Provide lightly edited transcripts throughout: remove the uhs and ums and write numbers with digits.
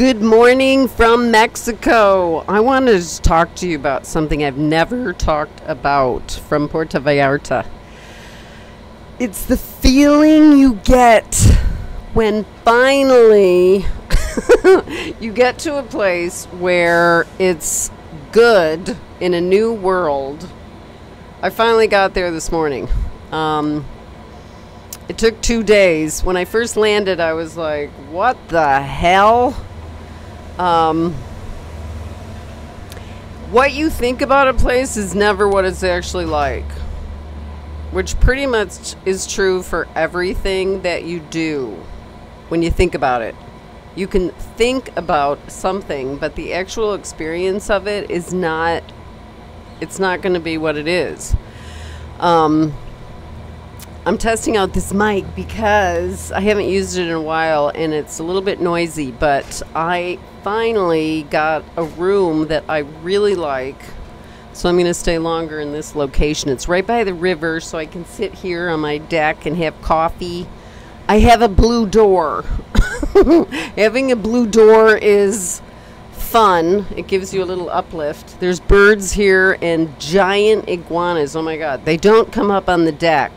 Good morning from Mexico. I want to talk to you about something I've never talked about from Puerto Vallarta. It's the feeling you get when finally you get to a place where it's good in a new world. I finally got there this morning. It took 2 days. When I first landed, I was like, what the hell? What you think about a place is never what it's actually like, which pretty much is true for everything that you do. When you think about it, you can think about something, but the actual experience of it is not, it's not going to be what it is. I'm testing out this mic because I haven't used it in a while and it's a little bit noisy, but I finally got a room that I really like, so I'm going to stay longer in this location. It's right by the river, so I can sit here on my deck and have coffee. I have a blue door. Having a blue door is fun. It gives you a little uplift. There's birds here and giant iguanas. Oh my god, they don't come up on the deck.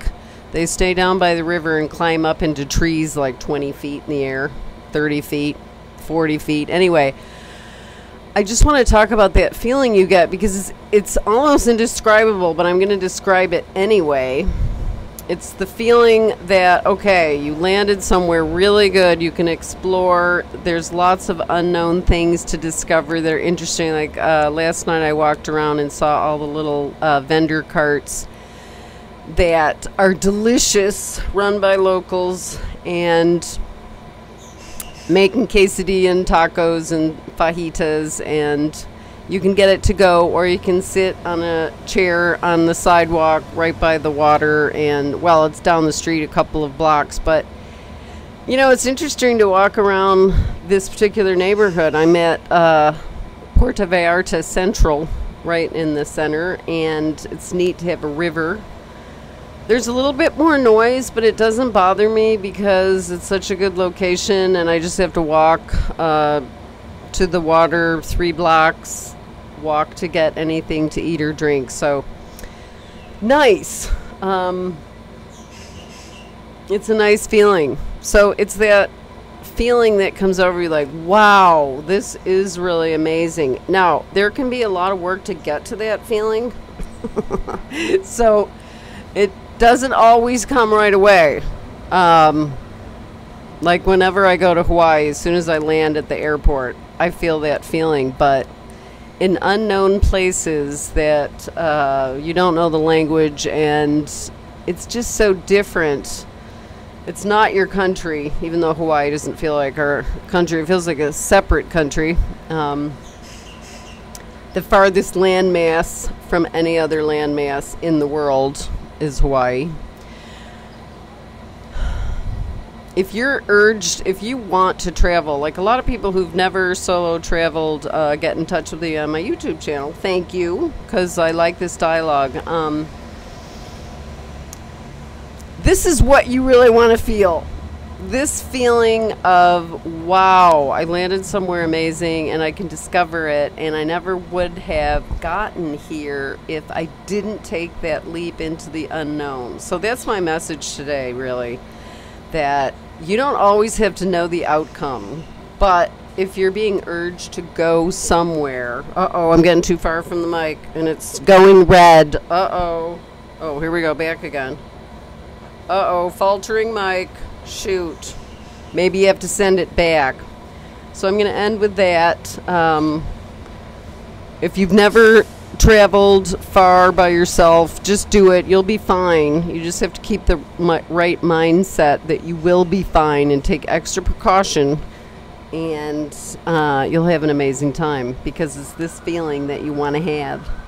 They stay down by the river and climb up into trees like 20 feet in the air, 30 feet, 40 feet. Anyway, I just want to talk about that feeling you get because it's almost indescribable, but I'm going to describe it anyway. It's the feeling that, okay, you landed somewhere really good. You can explore. There's lots of unknown things to discover that are interesting. Like last night I walked around and saw all the little vendor carts that are delicious, run by locals, and making quesadilla and tacos and fajitas, and you can get it to go or you can sit on a chair on the sidewalk right by the water. And well, it's down the street a couple of blocks, but you know, it's interesting to walk around this particular neighborhood. I'm at Puerto Vallarta Central, right in the center, and it's neat to have a river. There's a little bit more noise, but it doesn't bother me because it's such a good location, and I just have to walk to the water 3 blocks, walk to get anything to eat or drink. So nice. It's a nice feeling. So it's that feeling that comes over you like, wow, this is really amazing. Now, there can be a lot of work to get to that feeling. So it doesn't always come right away. Like whenever I go to Hawaii, as soon as I land at the airport, I feel that feeling. But in unknown places that you don't know the language, and it's just so different. It's not your country, even though Hawaii doesn't feel like our country. It feels like a separate country. The farthest landmass from any other landmass in the world is Hawaii. If you're urged, if you want to travel, like a lot of people who've never solo traveled, get in touch with me on my YouTube channel. Thank you, because I like this dialogue. This is what you really want to feel. This feeling of, wow, I landed somewhere amazing and I can discover it, and I never would have gotten here if I didn't take that leap into the unknown. So that's my message today, really, that you don't always have to know the outcome, but if you're being urged to go somewhere, uh-oh, I'm getting too far from the mic and it's going red, uh-oh, oh, here we go, back again, uh-oh, faltering mic. Shoot, maybe you have to send it back. So I'm going to end with that. If you've never traveled far by yourself, just do it. You'll be fine. You just have to keep the right mindset that you will be fine, and take extra precaution, and you'll have an amazing time, because it's this feeling that you want to have.